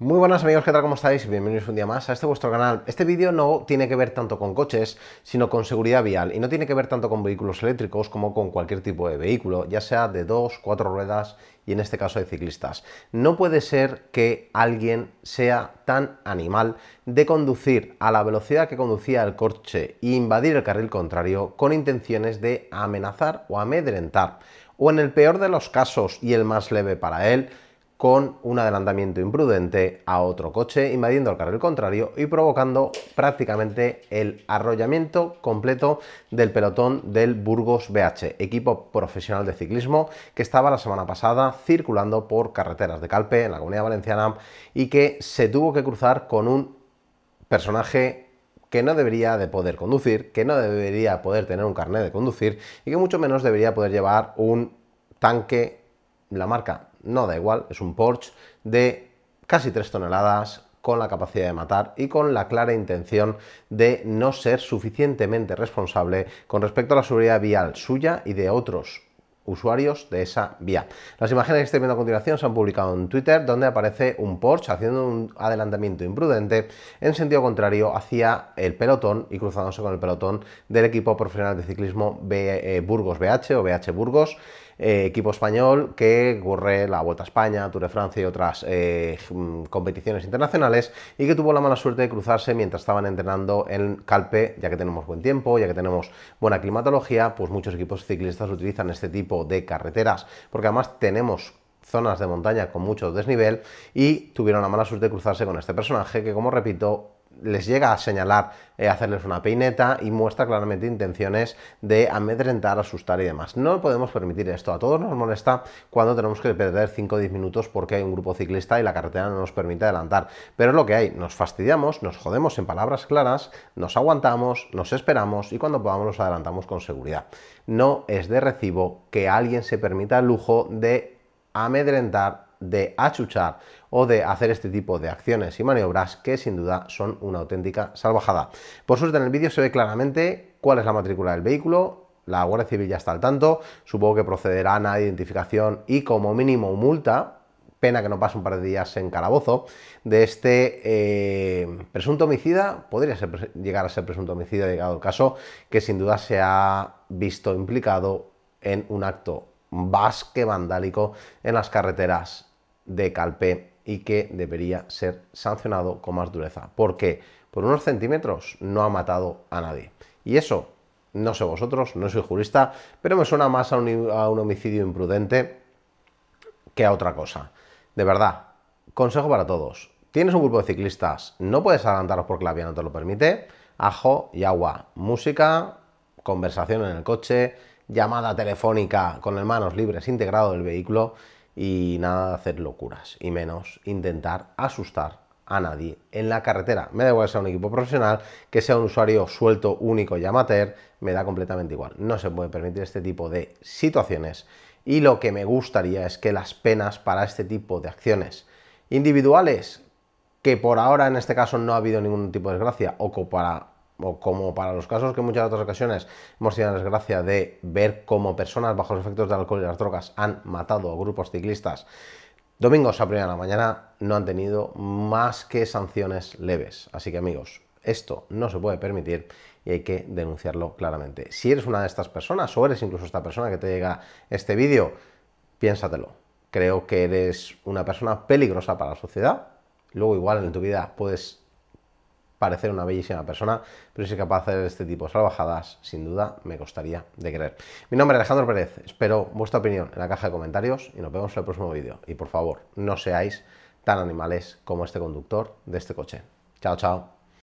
Muy buenas amigos, ¿qué tal? ¿Cómo estáis? Bienvenidos un día más a este vuestro canal. Este vídeo no tiene que ver tanto con coches, sino con seguridad vial, y no tiene que ver tanto con vehículos eléctricos como con cualquier tipo de vehículo, ya sea de 2, 4 ruedas y en este caso de ciclistas. No puede ser que alguien sea tan animal de conducir a la velocidad que conducía el coche e invadir el carril contrario con intenciones de amenazar o amedrentar, o en el peor de los casos y el más leve para él, con un adelantamiento imprudente a otro coche, invadiendo el carril contrario y provocando prácticamente el arrollamiento completo del pelotón del Burgos BH, equipo profesional de ciclismo que estaba la semana pasada circulando por carreteras de Calpe, en la Comunidad Valenciana, y que se tuvo que cruzar con un personaje que no debería de poder conducir, que no debería poder tener un carnet de conducir y que mucho menos debería poder llevar un tanque, la marca no da igual, es un Porsche de casi 3 toneladas con la capacidad de matar y con la clara intención de no ser suficientemente responsable con respecto a la seguridad vial suya y de otros usuarios de esa vía. Las imágenes que estáis viendo a continuación se han publicado en Twitter, donde aparece un Porsche haciendo un adelantamiento imprudente en sentido contrario hacia el pelotón y cruzándose con el pelotón del equipo profesional de ciclismo Burgos BH o BH Burgos, equipo español que corre la Vuelta a España, Tour de Francia y otras competiciones internacionales, y que tuvo la mala suerte de cruzarse mientras estaban entrenando en Calpe. Ya que tenemos buen tiempo, ya que tenemos buena climatología, pues muchos equipos ciclistas utilizan este tipo de carreteras, porque además tenemos zonas de montaña con mucho desnivel, y tuvieron la mala suerte de cruzarse con este personaje que, como repito, les llega a señalar, hacerles una peineta y muestra claramente intenciones de amedrentar, asustar y demás. No podemos permitir esto. A todos nos molesta cuando tenemos que perder 5 o 10 minutos porque hay un grupo ciclista y la carretera no nos permite adelantar, pero es lo que hay. Nos fastidiamos, nos jodemos en palabras claras, nos aguantamos, nos esperamos y cuando podamos nos adelantamos con seguridad. No es de recibo que alguien se permita el lujo de amedrentar, de achuchar o de hacer este tipo de acciones y maniobras que sin duda son una auténtica salvajada. Por suerte en el vídeo se ve claramente cuál es la matrícula del vehículo. La Guardia Civil ya está al tanto, supongo que procederán a identificación y como mínimo multa, pena que no pase un par de días en calabozo, de este presunto homicida. Podría ser, llegar a ser presunto homicida llegado el caso, que sin duda se ha visto implicado en un acto vasque vandálico en las carreteras de Calpe y que debería ser sancionado con más dureza, porque por unos centímetros no ha matado a nadie. Y eso, no sé vosotros, no soy jurista, pero me suena más a un homicidio imprudente que a otra cosa. De verdad, consejo para todos: tienes un grupo de ciclistas, no puedes adelantaros porque la vía no te lo permite, ajo y agua, música, conversación en el coche, llamada telefónica con el manos libres integrado del vehículo, y nada de hacer locuras y menos intentar asustar a nadie en la carretera. Me da igual que sea un equipo profesional, que sea un usuario suelto, único y amateur, me da completamente igual. No se puede permitir este tipo de situaciones, y lo que me gustaría es que las penas para este tipo de acciones individuales, que por ahora en este caso no ha habido ningún tipo de desgracia, o como para los casos que en muchas otras ocasiones hemos tenido la desgracia de ver cómo personas bajo los efectos del alcohol y las drogas han matado grupos ciclistas domingos a primera de la mañana, no han tenido más que sanciones leves. Así que amigos, esto no se puede permitir y hay que denunciarlo claramente. Si eres una de estas personas o eres incluso esta persona que te llega este vídeo, piénsatelo. Creo que eres una persona peligrosa para la sociedad. Luego igual en tu vida puedes parecer una bellísima persona, pero si es capaz de hacer este tipo de salvajadas, sin duda me costaría de creer. Mi nombre es Alejandro Pérez, espero vuestra opinión en la caja de comentarios y nos vemos en el próximo vídeo. Y por favor, no seáis tan animales como este conductor de este coche. Chao, chao.